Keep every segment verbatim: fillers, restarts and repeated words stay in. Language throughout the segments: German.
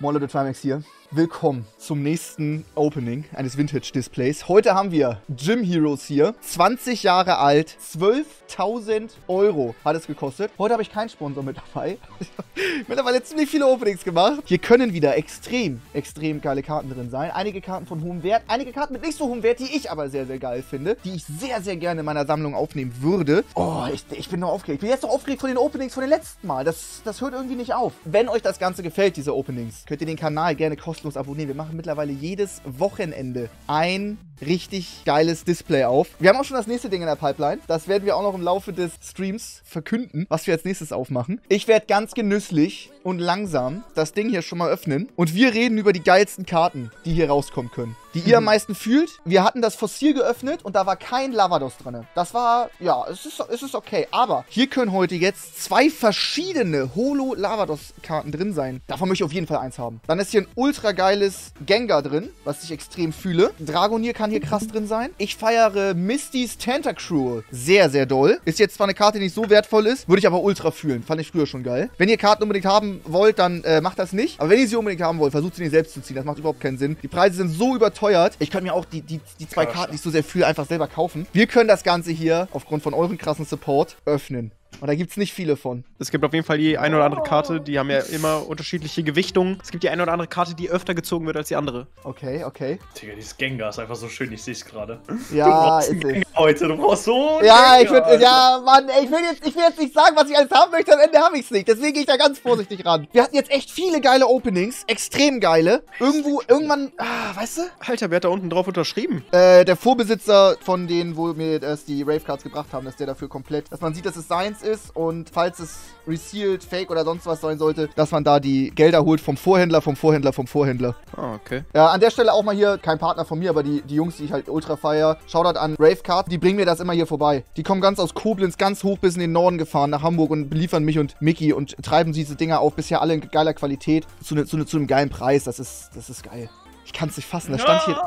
Moin Leute, Trymacs hier. Willkommen zum nächsten Opening eines Vintage-Displays. Heute haben wir Gym Heroes hier. zwanzig Jahre alt, zwölftausend Euro hat es gekostet. Heute habe ich keinen Sponsor mit dabei. Ich habe mittlerweile ziemlich viele Openings gemacht. Hier können wieder extrem, extrem geile Karten drin sein. Einige Karten von hohem Wert, einige Karten mit nicht so hohem Wert, die ich aber sehr, sehr geil finde. Die ich sehr, sehr gerne in meiner Sammlung aufnehmen würde. Oh, ich, ich bin noch aufgeregt. Ich bin jetzt noch aufgeregt von den Openings von den letzten Mal. Das, das hört irgendwie nicht auf. Wenn euch das Ganze gefällt, diese Openings, könnt ihr den Kanal gerne kostenlos abonnieren. Wir machen mittlerweile jedes Wochenende ein richtig geiles Display auf. Wir haben auch schon das nächste Ding in der Pipeline. Das werden wir auch noch im Laufe des Streams verkünden, was wir als nächstes aufmachen. Ich werde ganz genüsslich und langsam das Ding hier schon mal öffnen. Und wir reden über die geilsten Karten, die hier rauskommen können. Die ihr am meisten fühlt. Wir hatten das Fossil geöffnet und da war kein Lavados drin. Das war, ja, es ist, es ist okay. Aber hier können heute jetzt zwei verschiedene Holo-Lavados-Karten drin sein. Davon möchte ich auf jeden Fall eins haben. Dann ist hier ein ultra geiles Gengar drin, was ich extrem fühle. Dragonier kann hier krass drin sein. Ich feiere Misty's Tentacruel sehr, sehr doll. Ist jetzt zwar eine Karte, die nicht so wertvoll ist, würde ich aber ultra fühlen. Fand ich früher schon geil. Wenn ihr Karten unbedingt haben wollt, dann äh, macht das nicht. Aber wenn ihr sie unbedingt haben wollt, versucht sie nicht selbst zu ziehen. Das macht überhaupt keinen Sinn. Die Preise sind so überteuert. Ich kann mir auch die, die, die zwei Karten, die ich so sehr fühle, einfach selber kaufen. Wir können das Ganze hier aufgrund von eurem krassen Support öffnen. Und da gibt es nicht viele von. Es gibt auf jeden Fall die eine oder andere Karte, die haben ja immer unterschiedliche Gewichtungen. Es gibt die eine oder andere Karte, die öfter gezogen wird als die andere. Okay, okay. Digga, dieses Gengar ist einfach so schön, ich sehe es gerade. Ja, ist es. Heute, du brauchst so. Ja, Gengar, ich würde, ja, Mann, ey, ich will, jetzt, ich will jetzt nicht sagen, was ich alles haben möchte, am Ende habe ich es nicht. Deswegen gehe ich da ganz vorsichtig ran. Wir hatten jetzt echt viele geile Openings, extrem geile. Irgendwo, irgendwann, ah, weißt du? Alter, wer hat da unten drauf unterschrieben? Äh, der Vorbesitzer von denen, wo mir das die Ravecards gebracht haben, dass der dafür komplett, dass man sieht, dass es seins ist. Ist und falls es resealed, fake oder sonst was sein sollte, dass man da die Gelder holt vom Vorhändler, vom Vorhändler, vom Vorhändler. Ah, oh, okay. Ja, an der Stelle auch mal hier, kein Partner von mir, aber die, die Jungs, die ich halt ultra feier, Shoutout an Ravecard, die bringen mir das immer hier vorbei. Die kommen ganz aus Koblenz, ganz hoch bis in den Norden gefahren, nach Hamburg und beliefern mich und Mickey und treiben diese Dinger auf, bisher alle in geiler Qualität, zu, ne, zu, ne, zu einem geilen Preis, das ist, das ist geil. Ich kann es nicht fassen, das stand hier...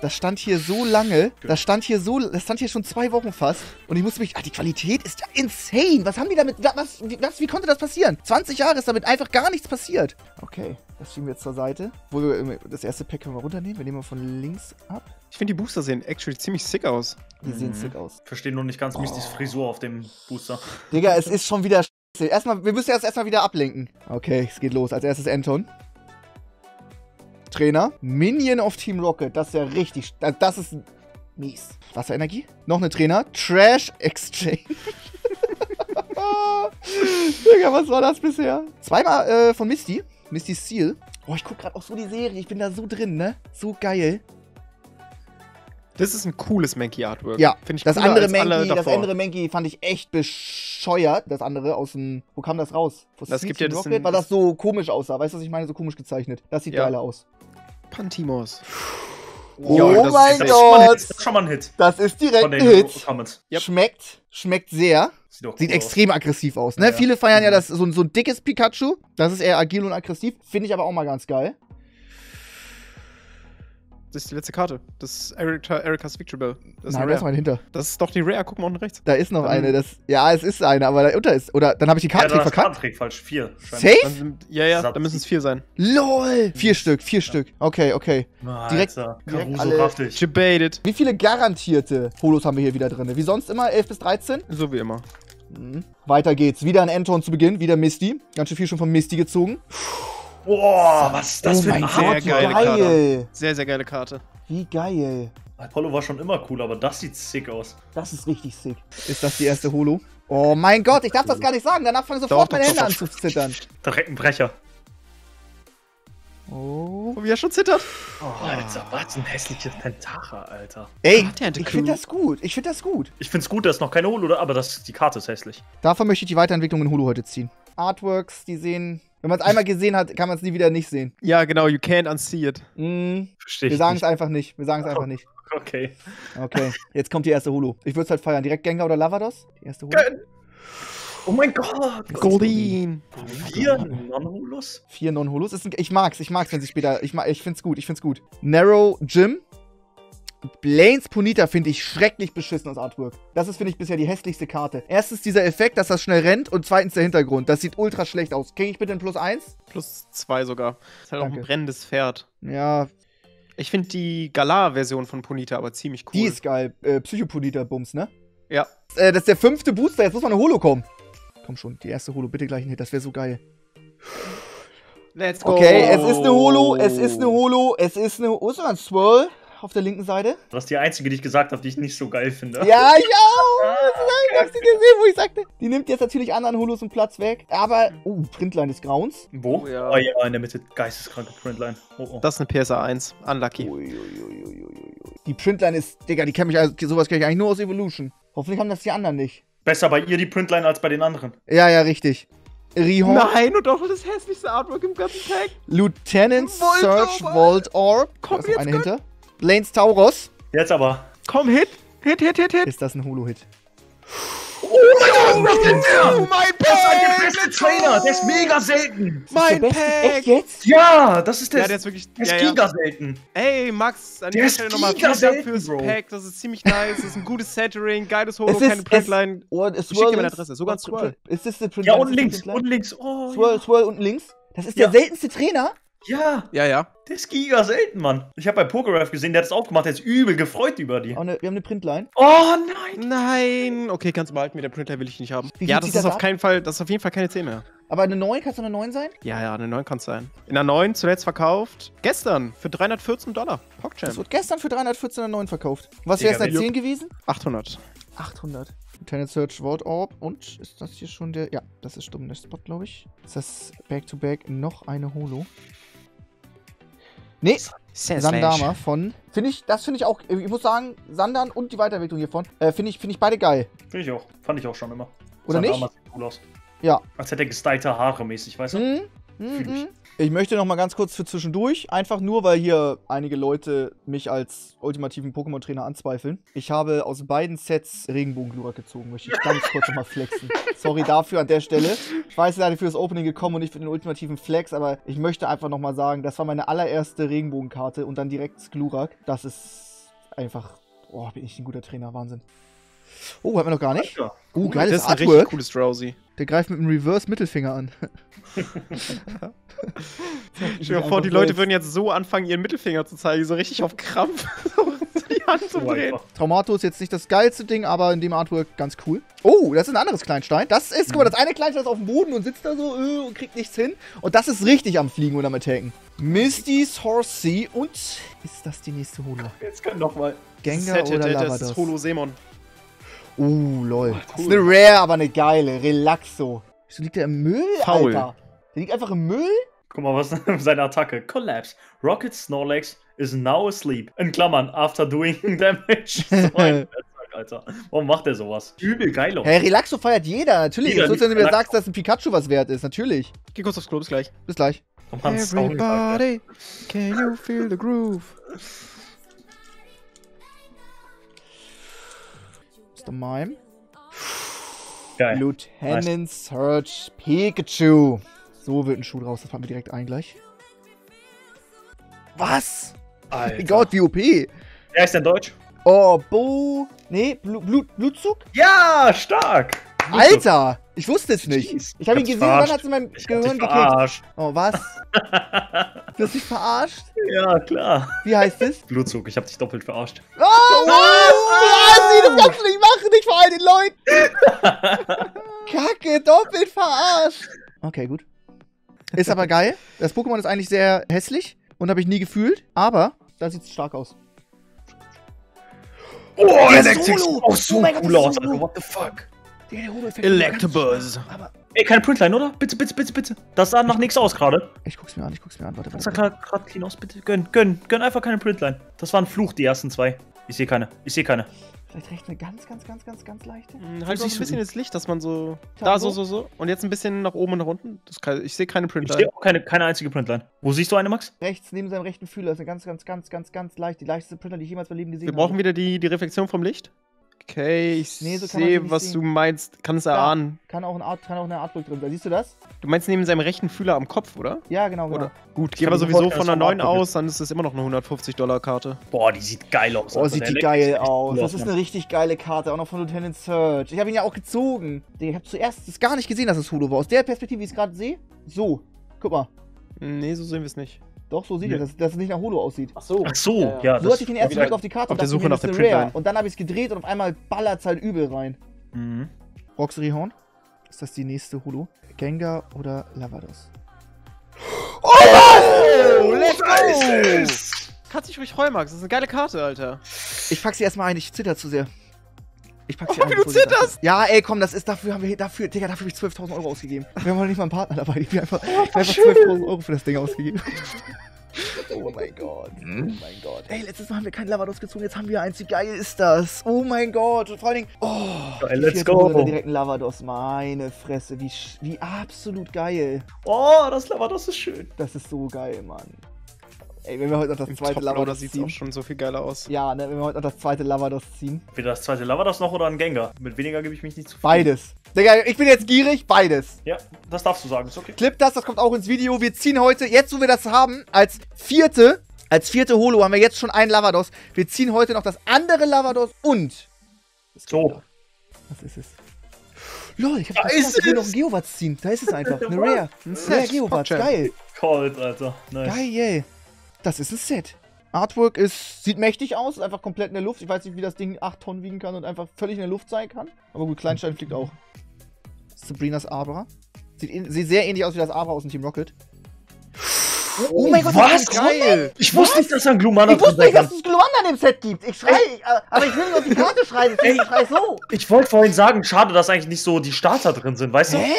Das stand hier so lange, das stand hier so, das stand hier schon zwei Wochen fast und ich musste mich, ah, die Qualität ist insane, was haben die damit, was, was, wie konnte das passieren? zwanzig Jahre ist damit einfach gar nichts passiert. Okay, das schieben wir jetzt zur Seite, wo wir, das erste Pack können wir runternehmen, wir nehmen mal von links ab. Ich finde, die Booster sehen actually ziemlich sick aus. Die mhm. sehen sick aus. Ich verstehe nur nicht ganz, oh. Mistys Frisur auf dem Booster. Digga, es ist schon wieder scheiße. Erstmal, wir müssen erst erstmal wieder ablenken. Okay, es geht los, als erstes Anton. Trainer. Minion auf Team Rocket. Das ist ja richtig... Das ist mies. Wasserenergie. Noch eine Trainer. Trash Exchange. Digga, was war das bisher? Zweimal äh, von Misty. Misty's Seal. Oh, ich guck gerade auch so die Serie. Ich bin da so drin, ne? So geil. Das ist ein cooles Mankey-Artwork. Ja, finde ich. Das andere Mankey, das andere Mankey fand ich echt bescheuert. Das andere aus dem... Wo kam das raus? Das gibt ja das... Weil das so komisch aussah. Weißt du, was ich meine? So komisch gezeichnet. Das sieht geiler aus. Pantimos. Oh, ja, das, mein das Gott! Ist das ist schon mal ein Hit. Das ist direkt ein Hit. Yep. Schmeckt, schmeckt sehr. Sieht, Sieht extrem aus. aggressiv aus. Ne? Ja, viele feiern ja, ja das, so, so ein dickes Pikachu. Das ist eher agil und aggressiv. Finde ich aber auch mal ganz geil. Das ist die letzte Karte. Das ist Erika, Erikas Victory Bell. Das Nein, da ist noch eine hinter. Das ist doch die Rare. Guck mal unten rechts. Da ist noch ähm, eine. Das, ja, es ist eine, aber da unter ist. Oder dann habe ich die Kartentrick ja, verkackt. Kartentrick falsch. Vier. Safe? Sind, ja, ja, da müssen es vier sein. LOL! Vier Stück, vier ja. Stück. Okay, okay. Na, direkt. direkt alle debated. Wie viele garantierte Holos haben wir hier wieder drin? Wie sonst immer? elf bis dreizehn? So wie immer. Mhm. Weiter geht's. Wieder ein Anton zu Beginn. Wieder Misty. Ganz schön viel schon von Misty gezogen. Puh. Boah, was ist das oh für ein sehr geile Karte. Sehr, sehr geile Karte. Wie geil. Apollo war schon immer cool, aber das sieht sick aus. Das ist richtig sick. Ist das die erste Holo? Oh mein Gott, ich darf das gar nicht sagen. Danach fangen sofort doch, meine doch, Hände doch, doch. an zu zittern. Direkt ein Brecher. Oh, wie er schon zittert. Oh, Alter, was ein hässliches Tentara, Alter. Ey, ich finde das gut, ich finde das gut. Ich finde es gut, da ist noch keine Holo, aber das, die Karte ist hässlich. Davon möchte ich die Weiterentwicklung in Holo heute ziehen. Artworks, die sehen... Wenn man es einmal gesehen hat, kann man es nie wieder nicht sehen. Ja, genau, you can't unsee it. Mm. Verstehe ich. Wir sagen es einfach nicht. Wir sagen es einfach nicht. Okay. Okay, jetzt kommt die erste Holo. Ich würde es halt feiern. Direkt Gengar oder Lavados? Die erste Holo. Gen oh mein Gott! Goldin! Vier Non-Holos? Vier Non-Holos? Ich mag's, ich mag's, wenn sie später. Ich, mag, ich find's gut, ich find's gut. Narrow Gym. Blaine's Ponita finde ich schrecklich beschissen als Artwork. Das ist, finde ich, bisher die hässlichste Karte. Erstens dieser Effekt, dass das schnell rennt und zweitens der Hintergrund. Das sieht ultra schlecht aus. Kriege ich bitte ein Plus eins? Plus zwei sogar. Ist halt Danke. Auch ein brennendes Pferd. Ja. Ich finde die Galar-Version von Ponita aber ziemlich cool. Die ist geil. Äh, Psycho-Ponita-Bums, ne? Ja. Äh, das ist der fünfte Booster. Jetzt muss man eine Holo kommen. Komm schon, die erste Holo. Bitte gleich ein Hit. Das wäre so geil. Let's go. Okay, es ist eine Holo. Es ist eine Holo. Es ist eine... Oh, ist das ein Swirl? Auf der linken Seite. Du warst die einzige, die ich gesagt habe, die ich nicht so geil finde. Ja, ich auch! Ich hab's dir gesehen, wo ich sagte. Die nimmt jetzt natürlich anderen Holos einen Platz weg. Aber, oh, Printline des Grauens. Wo? Oh ja, oh, ja in der Mitte. Geisteskranke Printline. Oh, oh. Das ist eine P S A eins. Unlucky. Ui, ui, ui, ui, ui. Die Printline ist, Digga, die kenn mich, also, sowas kenne ich eigentlich nur aus Evolution. Hoffentlich haben das die anderen nicht. Besser bei ihr die Printline als bei den anderen. Ja, ja, richtig. Rihon. Nein, und auch das hässlichste Artwork im ganzen Tag. Lieutenant Volt Search Volt Orb. Komm, da ist noch eine hinter. Blaine's Tauros. Jetzt aber. Komm, Hit. Hit, Hit, Hit, Hit. Ist das ein Holo-Hit? Oh, oh mein Gott, oh, oh, mein Pack! Das ist halt der beste Trainer. Der ist mega selten. Mein Pack. Echt jetzt? Ja, das ist der. Ja, der ist wirklich. Der ja, ist ja. giga selten. Ey, Max, an der Stelle nochmal vielen Dank fürs Pack. Das ist ziemlich nice. Das ist ein gutes Centering. Geiles Holo, keine Printline. Schick dir meine Adresse. Sogar ein Swirl. Ist das eine Printline? Ja, und links. Und links. Oh, Swirl, Swirl und links. Das ist der seltenste Trainer. Ja, ja, ja. Der ist giga selten, Mann. Ich habe bei PokéRef gesehen, der hat das auch gemacht. Der ist übel gefreut über die. Oh, ne, wir haben eine Printline. Oh nein, nein. Okay, kannst du behalten. Mit der Printline will ich nicht haben. Wie ja, das ist auf keinen Fall, das ist auf jeden Fall keine zehn mehr. Aber eine neun, kannst du eine neun sein? Ja, ja, eine neun kann es sein. In der neun zuletzt verkauft. Gestern für dreihundertvierzehn Dollar. PogChamp. Das wird gestern für dreihundertvierzehn in der neun verkauft. Was wäre es in der zehn gewesen? achthundert. achthundert. Lieutenant Search Ward Orb. Und ist das hier schon der? Ja, das ist stumm der Spot, glaube ich. Ist das Back-to-Back noch eine Holo? Nee, Sandama von, finde ich, das finde ich auch, ich muss sagen, Sandan und die Weiterentwicklung hiervon, äh, finde ich, finde ich beide geil. Finde ich auch, fand ich auch schon immer. Oder Sandama nicht? Sieht cool aus. Ja. Als hätte er gestylte Haare mäßig, weißt du? Mhm. Mhm. Ich. ich möchte noch mal ganz kurz für zwischendurch, einfach nur, weil hier einige Leute mich als ultimativen Pokémon-Trainer anzweifeln. Ich habe aus beiden Sets Regenbogen-Glurak gezogen, möchte ich ganz kurz noch mal flexen. Sorry dafür an der Stelle. Ich weiß, leider für das Opening gekommen und nicht für den ultimativen Flex, aber ich möchte einfach noch mal sagen, das war meine allererste Regenbogenkarte und dann direkt Glurak. Das ist einfach, oh, bin ich ein guter Trainer, Wahnsinn. Oh, hat man noch gar nicht. Ja. Oh, geiles das ist ein Artwork. Richtig cooles Drowsy. Der greift mit dem Reverse-Mittelfinger an. Ich stell mir vor, die Leute jetzt würden jetzt so anfangen, ihren Mittelfinger zu zeigen, so richtig auf Krampf die Hand zu drehen. Traumato ist jetzt nicht das geilste Ding, aber in dem Artwork ganz cool. Oh, das ist ein anderes Kleinstein. Das ist, guck mal, das eine Kleinstein ist auf dem Boden und sitzt da so öh, und kriegt nichts hin. Und das ist richtig am Fliegen und am Attacken. Misty's Horsea und ist das die nächste Holo? Jetzt kann nochmal. Gengar das oder Lavados? Das ist Holo Semon. Uh, lol. Oh, cool. Das ist eine Rare, aber eine geile. Relaxo. Wieso liegt der im Müll, Foul. Alter? Der liegt einfach im Müll? Guck mal, was ist seine Attacke? Collapse. Rocket Snorlax is now asleep. In Klammern, after doing damage. So Alter. Warum macht der sowas? Übel geil. Hey, Relaxo feiert jeder, natürlich. Jeder, sonst, wenn du mir sagst, dass ein Pikachu was wert ist, natürlich. Geh kurz aufs Klo, bis gleich. Bis gleich. Everybody, can you feel the groove? Mime. Geil. Lieutenant nice. Search Pikachu. So wird ein Schuh draus. Das packen wir direkt ein gleich. Was? Alter. Oh Gott, wie O P. Wer ist denn deutsch? Oh, Bo. Nee, Blu Blu Blutzug? Ja, stark. Blutzug. Alter, ich wusste es nicht. Jeez. Ich habe ihn gesehen, verarscht. Dann hat es in meinem ich Gehirn gekriegt. Oh, was? Du hast dich verarscht? Ja, klar. Wie heißt es? Blutzug, ich habe dich doppelt verarscht. Oh, oh, oh, oh, oh. Das kannst du nicht machen, nicht vor all den Leuten. Kacke, doppelt verarscht. Okay, gut. Ist aber geil. Das Pokémon ist eigentlich sehr hässlich und habe ich nie gefühlt, aber da sieht es stark aus. Oh, Electabuzz sieht auch so cool aus, Alter. What the fuck? Electabuzz. Ey, keine Printline, oder? Bitte, bitte, bitte, bitte. Das sah nach nichts aus gerade. Ich guck's mir an, ich guck's mir an. Warte, warte. Das sah gerade clean aus, bitte. Gönn, gönn, gönn einfach keine Printline. Das war ein Fluch, die ersten zwei. Ich sehe keine, ich sehe keine. Vielleicht recht eine ganz, ganz, ganz, ganz, ganz leichte. Hm, halt so ein bisschen so ins Licht, dass man so. Da, da so, so, so. Und jetzt ein bisschen nach oben und nach unten. Das kann, ich sehe keine Printline. Ich sehe auch keine, keine einzige Printline. Wo siehst du eine, Max? Rechts, neben seinem rechten Fühler. Das ist eine ganz, ganz, ganz, ganz, ganz leicht. Die leichteste Printline, die ich jemals beim Leben gesehen habe. Wir brauchen wieder die, die Reflexion vom Licht. Okay, ich nee, so sehe, was sehen. Du meinst. Kann es erahnen. Ja, kann auch ein Art, kann auch eine Artbook drin sein. Siehst du das? Du meinst neben seinem rechten Fühler am Kopf, oder? Ja, genau, genau. Oder? Gut, geht aber sowieso von der neun aus, dann ist das immer noch eine hundertfünfzig Dollar Karte. Boah, die sieht geil aus. Boah, sieht die geil aus. Das ist eine richtig geile Karte, auch noch von Lieutenant Surge. Ich habe ihn ja auch gezogen. Ich habe zuerst das gar nicht gesehen, dass es Holo war. Aus der Perspektive, wie ich es gerade sehe, so, guck mal. Nee, so sehen wir es nicht. Doch, so sieht ja. er, dass, dass es nicht nach Holo aussieht. Ach so. Ach so, ja. ja so hatte ich den ersten Blick auf die Karte und dachte, das ist rare. Und dann habe ich es gedreht und auf einmal ballert es halt übel rein. Mhm. Roxerihound? Ist das die nächste Holo? Gengar oder Lavados? Oh, oh, oh, let's go! Kannst dich ruhig heulen, Max. Das ist eine geile Karte, Alter. Ich pack sie erstmal ein, ich zitter zu sehr. Ich pack sie oh, ein, wie du zitterst! Ja, ey, komm, das ist dafür, haben wir, dafür, Digga, dafür habe ich zwölftausend Euro ausgegeben. Wir haben heute nicht mal einen Partner dabei, ich habe einfach, oh, einfach zwölftausend Euro für das Ding ausgegeben. Oh mein Gott, oh mein Gott. Ey, letztes Mal haben wir keinen Lavados gezogen, jetzt haben wir eins. Wie geil ist das? Oh mein Gott. Und vor allen Dingen, oh, hey, let's go. Direkt ein Lavados. Meine Fresse, wie, wie absolut geil. Oh, das Lavados ist schön. Das ist so geil, Mann. Ey, wenn wir heute noch das Im zweite Lavados ziehen. Sieht auch schon so viel geiler aus. Ja, ne, wenn wir heute noch das zweite Lavados ziehen. Weder das zweite Lavados noch oder ein Gengar. Mit weniger gebe ich mich nicht zu viel. Beides. Digga, ich bin jetzt gierig, beides. Ja, das darfst du sagen, ist okay. Clip das, das kommt auch ins Video. Wir ziehen heute, jetzt wo wir das haben, als vierte, als vierte Holo haben wir jetzt schon einen Lavados. Wir ziehen heute noch das andere Lavados und... So. Was ist es? Lol, ich hab gedacht, ich will noch einen Geowatz ziehen. Da ist es einfach, eine Rare. Ein Rare Geowatz, geil. Cold, Alter. Nice. Geil, ey. Das ist ein Set. Artwork ist, sieht mächtig aus, ist einfach komplett in der Luft. Ich weiß nicht, wie das Ding acht Tonnen wiegen kann und einfach völlig in der Luft sein kann. Aber gut, Kleinstein fliegt auch. Sabrinas Abra. Sieht, sieht sehr ähnlich aus wie das Abra aus dem Team Rocket. Oh, oh mein Gott, was? Das ist geil. Ich wusste was? nicht, dass es ein Glumanda gibt. Ich wusste nicht, dass es Glumanda im Set gibt. Ich schreie, aber ich will nicht auf die Karte schreien. Ich schreie so. Ich wollte vorhin sagen, schade, dass eigentlich nicht so die Starter drin sind, weißt du? Hä?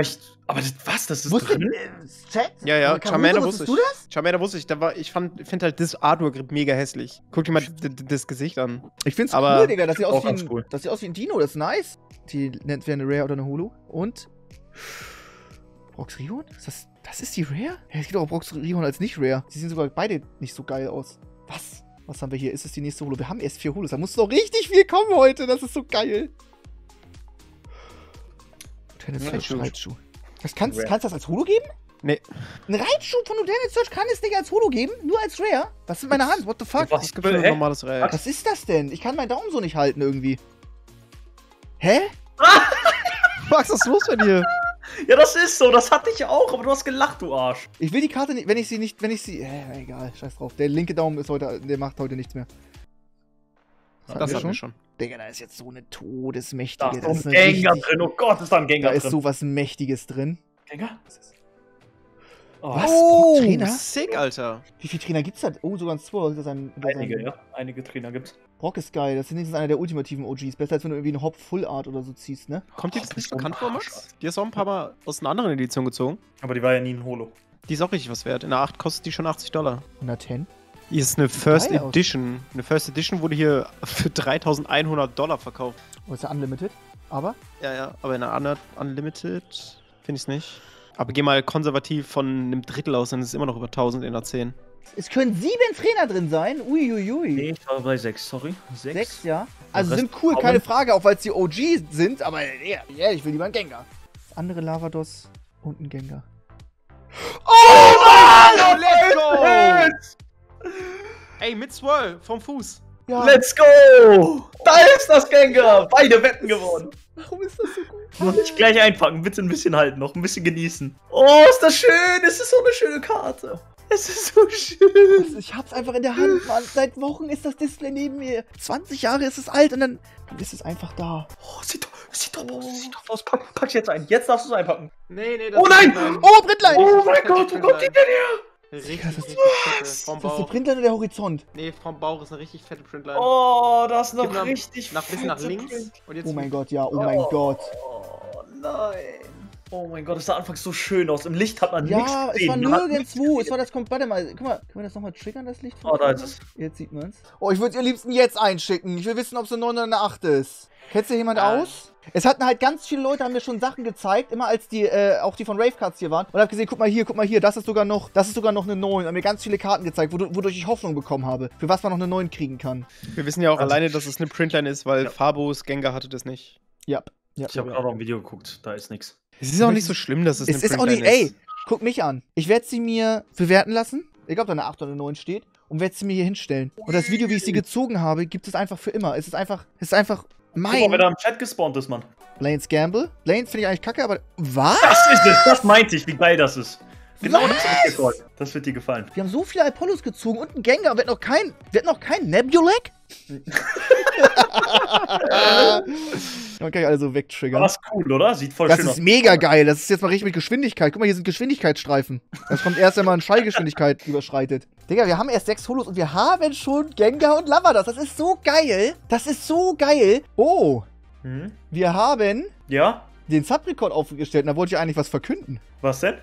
Ich, aber das, was, das ist wusste drin? Ich, äh, ja, ja, Charmander wusste ich. Charmander wusste ich. Da war, ich fand, find halt das Artwork mega hässlich. Guck dir mal das Gesicht an. Ich find's aber cool, Digga, dass sie aus, cool. aus wie ein Dino, das ist nice. Die nennt wir eine Rare oder eine Holo. Und... Roxrion? Ist das, das ist die Rare? Ja, es gibt auch Roxrion als nicht Rare. Die sehen sogar beide nicht so geil aus. Was? Was haben wir hier? Ist es die nächste Holo? Wir haben erst vier Holos. Da muss doch richtig viel kommen heute. Das ist so geil. Lieutenant Surge Raichu. Das kannst du das als Holo geben? Nee. Ein Raichu von Lieutenant Surge kann es nicht als Holo geben, nur als Rare. Was ist mit meiner Hand? What the fuck? Was, normales Rare. Was ist das denn? Ich kann meinen Daumen so nicht halten irgendwie. Hä? Max, was ist los mit dir? Ja, das ist so, das hatte ich auch, aber du hast gelacht, du Arsch. Ich will die Karte nicht, wenn ich sie nicht, wenn ich sie. Äh, egal, scheiß drauf. Der linke Daumen ist heute, der macht heute nichts mehr. Das hatten wir schon. Digga, da ist jetzt so eine todesmächtige. Da ist, da ist ein Gengar richtig, drin, oh Gott, ist da ein Gengar drin. Da ist sowas Mächtiges drin. Gengar? Oh, was? Oh, Trainer? Sick, Alter. Wie viele Trainer gibt's da? Oh, sogar ein Swirl. Einige, sein... ja. Einige Trainer gibt's. Brock ist geil, das ist wenigstens einer der ultimativen O Gs. Besser als wenn du irgendwie eine Hop-Full-Art oder so ziehst, ne? Kommt dir das nicht bekannt vor, Max? Die hast du auch ein paar Mal aus einer anderen Edition gezogen. Aber die war ja nie ein Holo. Die ist auch richtig was wert. In der acht kostet die schon achtzig Dollar. hundertzehn? Die ist eine First Edition. Eine First Edition wurde hier für dreitausendeinhundert Dollar verkauft. Oh, ist ja Unlimited, aber? Ja, ja, aber in einer Unlimited finde ich es nicht. Aber geh mal konservativ von einem Drittel aus, dann ist es immer noch über tausend in der zehn. Es können sieben Trainer drin sein. Uiuiui. Nee, ich war bei sechs, sorry. Sechs, sechs ja. Also sind cool, keine Frage, auch weil es die O Gs sind, aber ja, yeah, ich will lieber einen Gengar. Andere Lavados und ein Gengar. Oh, oh Mann! Let's go! Let's go! Ey, mit Swirl, vom Fuß. Ja. Let's go! Da ist das Gengar! Beide Wetten gewonnen. Warum ist das so gut? Muss ich gleich einpacken. Bitte ein bisschen halten noch, ein bisschen genießen. Oh, ist das schön! Es ist so eine schöne Karte. Es ist so schön. Ich hab's einfach in der Hand, Mann. Seit Wochen ist das Display neben mir. zwanzig Jahre ist es alt und dann, dann ist es einfach da. Oh, sieht doch, sieht doch aus, sieht doch aus. Pack, pack jetzt ein. Jetzt darfst du es einpacken. Nee, nee, das oh nein! Sein. Oh, Brittlein! Oh mein Gott, wo kommt die denn her? Richtig, das richtig fette. Ist das die Printline oder der Horizont? Nee, vom Bauch ist eine richtig fette Printline. Oh, da ist noch richtig nach, fette nach, nach links. Und jetzt oh mein Gott, ja, oh, oh mein Gott. Oh nein. Oh mein Gott, das sah anfangs so schön aus. Im Licht hat man ja, nichts gesehen. Ja, es war nirgendwo. Es war das komplett. Warte mal, guck mal, können wir das nochmal triggern, das Licht? Oh, da ist es. Jetzt sieht man es. Oh, ich würde es ihr liebsten jetzt einschicken. Ich will wissen, ob es eine neun oder eine acht ist. Kennst du jemand äh. aus? Es hatten halt ganz viele Leute, haben mir schon Sachen gezeigt, immer als die, äh, auch die von Ravecards hier waren. Und hab gesehen, guck mal hier, guck mal hier, das ist sogar noch, das ist sogar noch eine neun. Haben mir ganz viele Karten gezeigt, wod wodurch ich Hoffnung bekommen habe, für was man noch eine neun kriegen kann. Wir wissen ja auch also, alleine, dass es eine Printline ist, weil ja. Fabos Gengar hatte das nicht. Ja. ja. Ich habe gerade auch ein Video geguckt, da ist nichts. Es ist auch nicht so schlimm, dass es eine Printline ist. Es ist auch nicht, ey, guck mich an. Ich werde sie mir bewerten lassen. Ich glaube, da eine acht oder eine neun steht. Und werde sie mir hier hinstellen. Und das Video, wie ich sie gezogen habe, gibt es einfach für immer. Es ist einfach, es ist einfach... Mein. Guck mal, wer da im Chat gespawnt ist, Mann. Blaine's Gamble? Blaine's finde ich eigentlich kacke, aber. Was? Das ist es, das meinte ich, wie geil das ist. Genau was? Das ist das. Das wird dir gefallen. Wir haben so viele Apollos gezogen und einen Gengar. Wir hatten noch keinen. Wir hatten noch keinen Nebulek? Man kann ich alle so wegtriggern. Das ist cool, oder? Sieht voll das schön aus. Das ist mega geil. Das ist jetzt mal richtig mit Geschwindigkeit. Guck mal, hier sind Geschwindigkeitsstreifen. Das kommt erst, wenn man Schallgeschwindigkeit überschreitet. Digga, wir haben erst sechs Holos und wir haben schon Gengar und Lavadas. Das ist so geil. Das ist so geil. Oh. Hm? Wir haben ja? den Subrekord aufgestellt. Und da wollte ich eigentlich was verkünden. Was denn?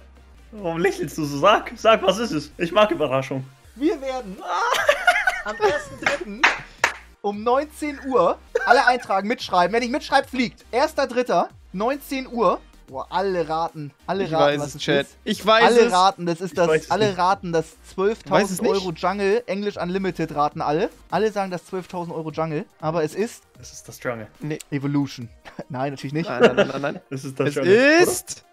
Warum lächelst du so? Sag, sag, was ist es? Ich mag Überraschung. Wir werden am ersten dritten um neunzehn Uhr alle eintragen, mitschreiben. Wer nicht mitschreibt, fliegt. erster dritter neunzehn Uhr. Boah, alle raten. Alle ich raten, weiß was es, Chat. Ist. Ich weiß alle es. Raten, das ist das, alle nicht. Raten, das zwölftausend Euro Jungle, English Unlimited raten alle. Alle sagen das zwölftausend Euro Jungle, aber es ist... Es ist das Jungle. Nee. Evolution. Nein, natürlich nicht. Nein, nein, nein, nein. nein. Es ist das es Jungle. Es ist...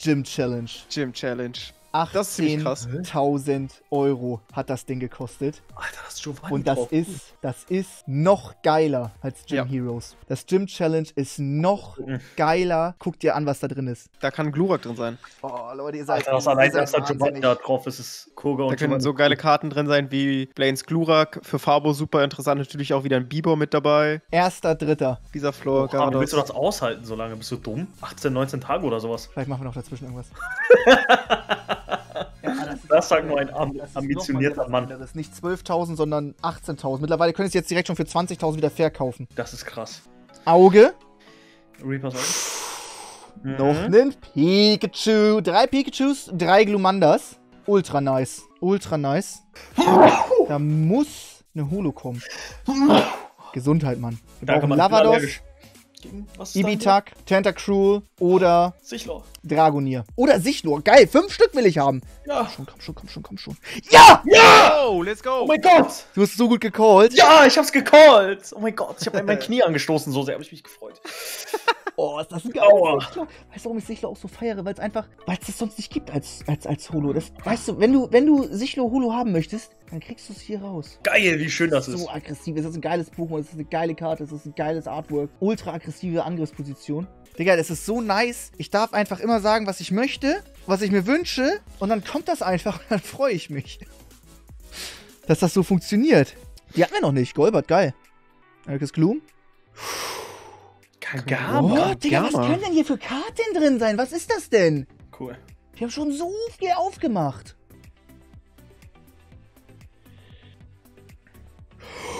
Gym Challenge. Gym Challenge. achtzehntausend Euro hat das Ding gekostet. Alter, das ist Giovanni. Und das ist, das ist noch geiler als Gym ja. Heroes. Das Gym Challenge ist noch geiler. Guck dir an, was da drin ist. Da kann Glurak drin sein. Oh, Leute, ihr seid Alter, das allein ist da Giovanni da drauf. Es ist Koga und Da können Giovanni. So geile Karten drin sein wie Blaine's Glurak. Für Fabo super interessant. Natürlich auch wieder ein Bieber mit dabei. Erster, dritter. Dieser Floor. Oh, wie willst du das aushalten so lange? Bist du dumm? achtzehn, neunzehn Tage oder sowas. Vielleicht machen wir noch dazwischen irgendwas. Das sagt nur ein ambitionierter Mann. Das ist nicht zwölftausend, sondern achtzehntausend. Mittlerweile können Sie es jetzt direkt schon für zwanzigtausend wieder verkaufen. Das ist krass. Auge. Reaper's Auge. Noch einen Pikachu. Drei Pikachus, drei Glumandas. Ultra nice. Ultra nice. Da muss eine Holo kommen. Gesundheit, Mann. Wir brauchen Lavados. Ibitak, Tentacruel oder Sichlor. Dragonier. Oder Sichlor. Geil, fünf Stück will ich haben. Ja. Komm schon, komm schon, komm schon, komm schon. Ja! Ja! Oh, let's go. Oh mein Gott. Du hast so gut gecallt. Ja, ich hab's gecallt. Oh mein Gott, ich habe mein Knie angestoßen. So sehr habe ich mich gefreut. Oh, ist das ein Gauer. Weißt du, warum ich Sichlor auch so feiere? Weil es einfach, weil es das sonst nicht gibt als, als, als Holo. Das, weißt du, wenn du, wenn du Sichlor Holo haben möchtest, dann kriegst du es hier raus. Geil, wie schön das, das ist. So aggressiv. Es ist ein geiles Pokémon, es ist eine geile Karte, es ist ein geiles Artwork. Ultra aggressive Angriffsposition. Digga, das ist so nice. Ich darf einfach immer sagen, was ich möchte, was ich mir wünsche. Und dann kommt das einfach und dann freue ich mich. Dass das so funktioniert. Die hatten wir noch nicht. Golbert, geil. Ericus Gloom. Kagama. Oh, Digga, was können denn hier für Karten drin sein? Was ist das denn? Cool. Wir haben schon so viel aufgemacht.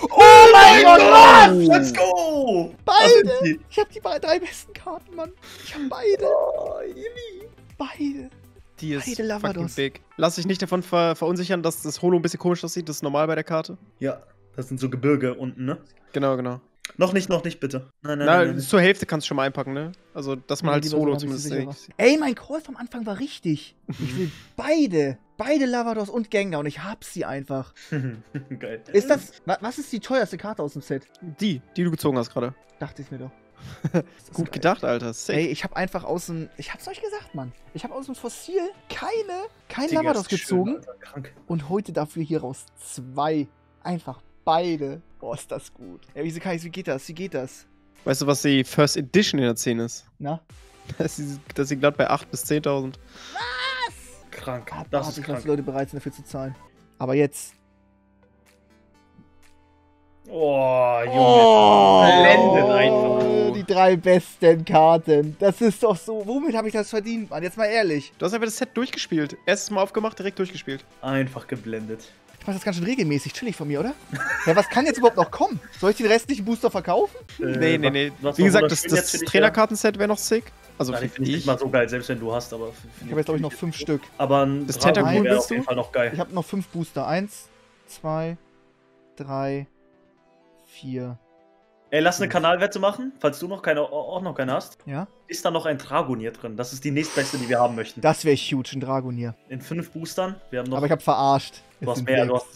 Oh mein Gott! Let's go! Beide! Ich hab die drei besten Karten, Mann. Ich hab beide. Oh, Jimmy. Beide. Die ist beide Lavados. Big. Lass dich nicht davon ver verunsichern, dass das Holo ein bisschen komisch aussieht. Das ist normal bei der Karte. Ja, das sind so Gebirge unten, ne? Genau, genau. Noch nicht, noch nicht, bitte. Nein, nein, Na, nein, nein. Zur Hälfte kannst du schon mal einpacken, ne? Also, dass man ja, halt Solo zumindest nicht. Ey, mein Call vom Anfang war richtig. Ich will beide. Beide Lavados und Gengar und ich hab sie einfach. Geil. Ist das, was ist die teuerste Karte aus dem Set? Die, die du gezogen hast gerade. Dachte ich mir doch. Gut geil. Gedacht, Alter. Sick. Ey, ich hab einfach aus dem, ich hab's euch gesagt, Mann. Ich hab aus dem Fossil keine, kein Lavados gezogen. Schön, und heute dafür hier raus zwei. Einfach beide. Boah, ist das gut. Ey, wie, wie geht das? Wie geht das? Weißt du, was die First Edition in der zehn ist? Na? Das ist, das ist glatt bei acht bis zehntausend. Was? Krank. Ah, das ist krank. Leute bereit sind, dafür zu zahlen. Aber jetzt. Oh, Junge. Oh, blendet einfach. Die drei besten Karten. Das ist doch so. Womit habe ich das verdient, Mann? Jetzt mal ehrlich. Du hast einfach das Set durchgespielt. Erstes Mal aufgemacht, direkt durchgespielt. Einfach geblendet. mache das ganz schön regelmäßig. Chillig von mir, oder? Ja, was kann jetzt überhaupt noch kommen? Soll ich den restlichen Booster verkaufen? Äh, nee, nee, nee. Wie gesagt, das, das Trainerkartenset wäre noch sick. Also ja, finde ich nicht mal so geil, selbst wenn du hast, aber... Ich habe jetzt, glaube ich, noch fünf Stück. Aber ein das Tentacool wäre auf jeden Fall noch geil. Ich habe noch fünf Booster. Eins, zwei, drei, vier... Ey, lass eine Kanalwette machen, falls du noch keine, auch noch keine hast. Ja. Ist da noch ein Dragonier drin? Das ist die nächstbeste, die wir haben möchten. Das wäre huge, ein Dragonier. In fünf Boostern. Wir haben noch. Aber ich habe verarscht. Du hast mehr, du hast,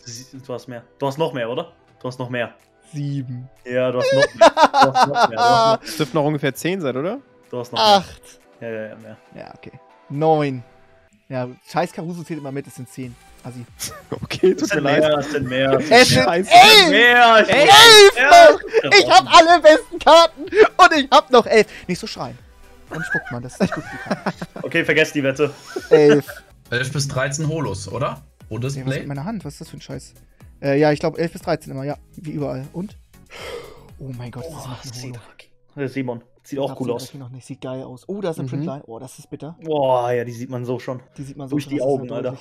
du hast mehr. Du hast noch mehr, oder? Du hast noch mehr. Sieben. Ja, du hast noch mehr. Du hast noch mehr. Du hast noch mehr. Das dürften noch ungefähr zehn sein, oder? Du hast noch acht. Mehr. Ja, ja, ja, mehr. Ja, okay. Neun. Ja, scheiß Caruso zählt immer mit, es sind zehn. Assi. Okay, tut mir leid. Es sind mehr, es sind mehr. Es sind mehr. Elf! Ich hab alle besten Karten und ich hab noch elf. Nicht so schreien. Dann spuckt man, das ist nicht gut. Okay, vergesst die Wette. Elf. elf bis dreizehn Holos, oder? Oder das Blade? In meiner Hand, was ist das für ein Scheiß? Äh, ja, ich glaube elf bis dreizehn immer, ja. Wie überall. Und? Oh mein Gott, das ist ein Holo. Simon. Sieht auch cool aus. Noch nicht. Sieht geil aus. Oh, da ist eine mhm. Printline. Oh, das ist bitter. Boah, ja, die sieht man so schon. Die sieht man so durch schon, die Augen, Alter.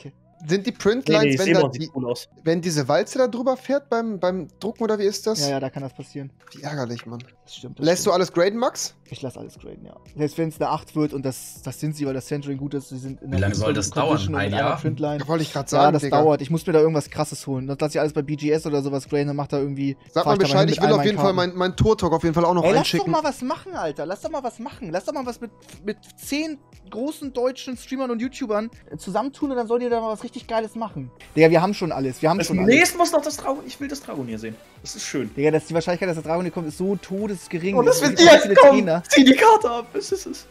Sind die Printlines, nee, nee, wenn, da die, cool aus. wenn diese Walze da drüber fährt beim, beim Drucken oder wie ist das? Ja, ja, da kann das passieren. Wie ärgerlich, Mann. Das stimmt. Das Lässt stimmt. du alles graden, Max? Ich lasse alles graden, ja. Selbst wenn es eine acht wird und das, das sind sie, weil das Centering gut ist. Sie sind in wie lange soll das Condition dauern? Ein Jahr? Da wollte ich gerade sagen. Ja, das Digga. dauert. Ich muss mir da irgendwas Krasses holen. Das lasse ich alles bei B G S oder sowas graden, dann macht da irgendwie. Sag mal Bescheid, ich will auf jeden Fall meinen mein Tor-Talk auf jeden Fall auch noch Ey, einschicken. Lass doch mal was machen, Alter. Lass doch mal was machen. Lass doch mal was mit, mit zehn großen deutschen Streamern und YouTubern zusammentun und dann sollt ihr da mal was richtig Richtig Geiles machen. Digga, wir haben schon alles. Wir haben das schon alles. Nächstes muss noch das Dragon. Ich will das Dragonier sehen. Das ist schön. Digga, dass die Wahrscheinlichkeit, dass das Dragonier kommt, ist so todesgering. Und oh, das wird dir jetzt kommen. Zieh die Karte ab. Das ist es.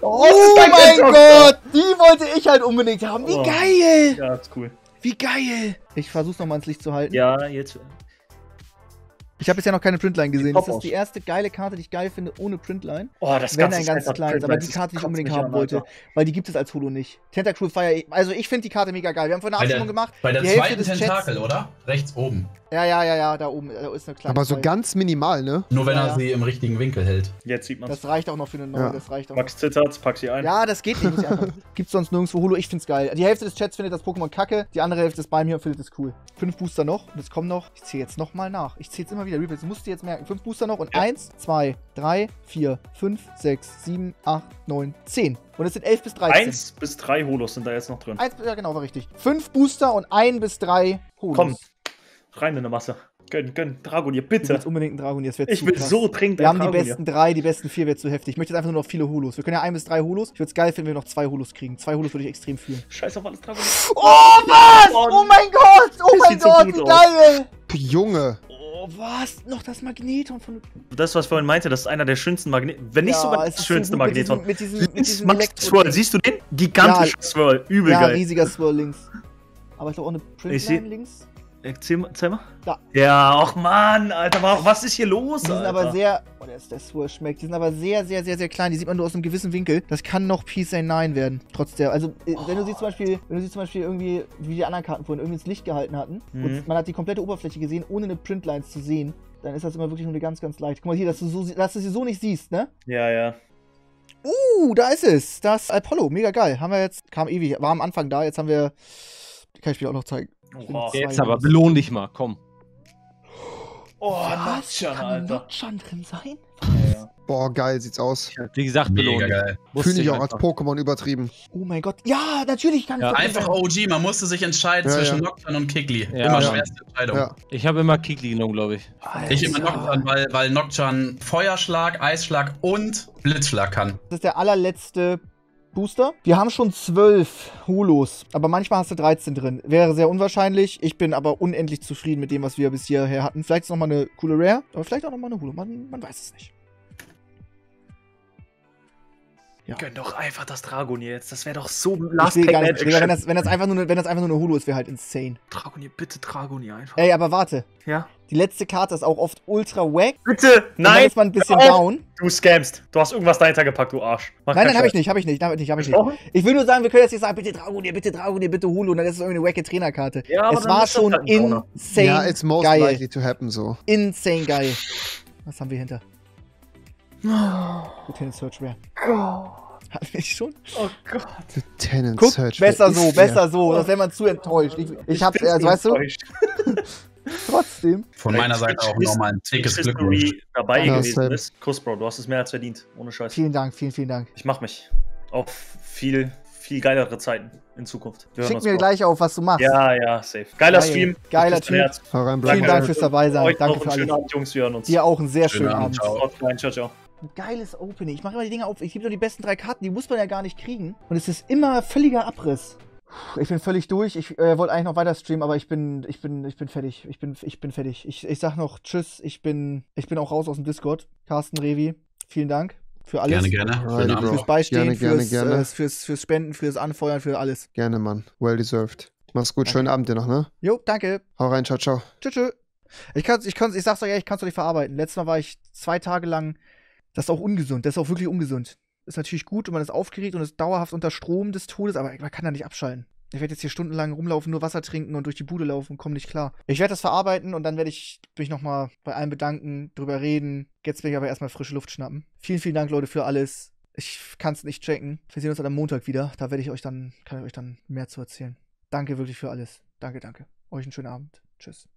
Oh, oh mein Gott. Die wollte ich halt unbedingt haben. Wie oh. geil. Ja, ist cool. Wie geil. Ich versuch's nochmal ins Licht zu halten. Ja, jetzt. Ich habe bisher noch keine Printline gesehen. Das ist die erste geile Karte, die ich geil finde, ohne Printline. Oh, das Wenn ein ganz kleines, aber die Karte, die ich unbedingt haben wollte. Weil die gibt es als Holo nicht. Tentacle Fire, also ich finde die Karte mega geil. Wir haben vorhin eine Abstimmung gemacht. Bei der zweiten Tentakel, oder? Rechts oben. Ja, ja, ja, ja, da oben da ist eine kleine. Aber so ganz minimal, ne? Nur wenn ja. er sie im richtigen Winkel hält. Jetzt sieht man es. Das reicht auch noch für eine neue, ja. das reicht auch Max Zitterts, pack sie ein. Ja, das geht nicht. Gibt es sonst nirgendwo Holo? Ich find's geil. Die Hälfte des Chats findet das Pokémon kacke, die andere Hälfte ist bei mir und findet es cool. Fünf Booster noch und es kommen noch. Ich zähle jetzt nochmal nach. Ich zähle jetzt immer wieder. Replays, du musst dir jetzt merken. Fünf Booster noch und ja. eins, zwei, drei, vier, fünf, sechs, sieben, acht, neun, zehn. Und es sind elf bis dreizehn. eins bis drei Holos sind da jetzt noch drin. eins, ja, genau, war richtig. Fünf Booster und ein bis drei Holos. Komm. Rein in der Masse. Gönn, gönn, Dragonier, bitte. Ich will unbedingt einen Dragonier, das wäre zu Ich will krass. so dringend Wir haben Dragonier. die besten drei, die besten vier wäre zu heftig. Ich möchte jetzt einfach nur noch viele Holos. Wir können ja ein bis drei Holos. Ich würde es geil finden, wenn wir noch zwei Holos kriegen. Zwei Holos würde ich extrem fühlen. Scheiß auf alles Dragonier. Oh, was? Oh mein Gott! Oh mein Gott, wie geil! Junge! Oh, was? Noch das Magneton von... Das, was ich vorhin meinte, das ist einer der schönsten Magneten. Wenn nicht ja, sogar das schönste so Magneton. Mit diesem, mit diesem, mit diesem Swirl. Siehst du den? Gigantischer ja, Swirl. Übel ja, geil. Ja, riesiger Swirl links. Aber ich glaube auch eine Printline links. Erzähl mal, erzähl mal. Da. Ja, ach Mann, Alter, auch, was ist hier los? Die sind Alter. aber sehr, oh, der, der Swirl schmeckt, die sind aber sehr, sehr, sehr, sehr klein, die sieht man nur aus einem gewissen Winkel. Das kann noch P neun werden, trotz der, also, oh. wenn du sie zum Beispiel, wenn du sie zum Beispiel irgendwie, wie die anderen Karten vorhin, irgendwie ins Licht gehalten hatten, mhm. und man hat die komplette Oberfläche gesehen, ohne eine Printlines zu sehen, dann ist das immer wirklich nur eine ganz, ganz leicht. Guck mal hier, dass du, so, dass du sie so nicht siehst, ne? Ja, ja. Uh, da ist es, das Apollo, mega geil, haben wir jetzt, kam ewig, war am Anfang da, jetzt haben wir, kann ich dir auch noch zeigen. Oh, jetzt aber, belohn dich mal, komm. Oh, Notchan, Alter. Notchan drin sein? Ja, ja. Boah, geil sieht's aus. Wie gesagt, belohnt. Fühle ich auch als Pokémon übertrieben. Oh mein Gott. Ja, natürlich kann ich ja. Einfach O G, man musste sich entscheiden ja, zwischen ja. Nocturne und Kigli. Ja, immer ja. schwerste Entscheidung. Ja. Ich habe immer Kigli genommen, glaube ich. Alter. Ich immer Nocturne, weil, weil Nocturne Feuerschlag, Eisschlag und Blitzschlag kann. Das ist der allerletzte Booster. Wir haben schon zwölf Holos, aber manchmal hast du dreizehn drin. Wäre sehr unwahrscheinlich. Ich bin aber unendlich zufrieden mit dem, was wir bis hierher hatten. Vielleicht ist nochmal eine coole Rare, aber vielleicht auch nochmal eine Holo. Man, man weiß es nicht. Ja. Gönn doch einfach das Dragonier jetzt. Das wäre doch so last pack magic. Wenn das, wenn das einfach nur eine Holo ist, wäre halt insane. Dragonier, bitte Dragonier einfach. Ey, aber warte. Ja? Die letzte Karte ist auch oft ultra wack. Bitte, nein. Dann ist man ein bisschen nein. down. Du scamst. Du hast irgendwas dahinter gepackt, du Arsch. Mach nein, nein, hab ich nicht, hab ich nicht, hab ich nicht, hab ich nicht. Oh? Ich will nur sagen, wir können jetzt nicht sagen, bitte Dragonier, bitte Dragonier, bitte Holo. Und dann ist es irgendeine wacke Trainerkarte. Ja, aber es war schon insane geil. Ja, it's most geil. likely to happen, so. Insane geil. Was haben wir hinter? Oh. Search Rare. Oh. Hat mich schon. Oh Gott. Lieutenant Guck, Search. Besser so, besser so. Sonst wäre man zu enttäuscht. Ich, ich, ich hab's erst, weißt du? Trotzdem. Von meiner Seite auch nochmal ein dickes Glückwunsch. Dabei ja, gewesen bist. Kuss, Bro, du hast es mehr als verdient. Ohne Scheiß. Vielen Dank, vielen, vielen Dank. Ich mach mich auf viel, viel geilere Zeiten in Zukunft. Schick mir gleich auf, was du machst. Ja, ja, safe. Geiler Geil. Stream. Geiler Stream. Vielen Dank fürs dabei sein. Euch Danke noch für einen schönen Abend, Jungs. Wir hören uns. Dir auch einen sehr schönen, schönen Abend. Abend. Ciao, ciao. Ein geiles Opening. Ich mache immer die Dinger auf. Ich gebe nur die besten drei Karten. Die muss man ja gar nicht kriegen. Und es ist immer völliger Abriss. Ich bin völlig durch. Ich äh, wollte eigentlich noch weiter streamen, aber ich bin, ich bin, ich bin fertig. Ich bin, ich bin fertig. Ich, ich sag noch Tschüss. Ich bin, ich bin auch raus aus dem Discord. Carsten, Revi, vielen Dank für alles. Gerne, gerne. Für fürs Beistehen, gerne, fürs, gerne, gerne. Äh, fürs, fürs Spenden, fürs Anfeuern, für alles. Gerne, Mann. Well deserved. Mach's gut. Danke. Schönen Abend dir noch, ne? Jo, danke. Hau rein, ciao, ciao. Tschüss, tschüss. Ich kann's, ich kann's, ich sag's euch ehrlich, ich kann's doch nicht verarbeiten. Letztes Mal war ich zwei Tage lang. Das ist auch ungesund. Das ist auch wirklich ungesund. Ist natürlich gut und man ist aufgeregt und ist dauerhaft unter Strom des Todes, aber man kann da nicht abschalten. Ich werde jetzt hier stundenlang rumlaufen, nur Wasser trinken und durch die Bude laufen und komme nicht klar. Ich werde das verarbeiten und dann werde ich mich nochmal bei allen bedanken, drüber reden. Jetzt will ich aber erstmal frische Luft schnappen. Vielen, vielen Dank, Leute, für alles. Ich kann es nicht checken. Wir sehen uns dann am Montag wieder. Da werde ich euch dann, kann ich euch dann mehr zu erzählen. Danke wirklich für alles. Danke, danke. Euch einen schönen Abend. Tschüss.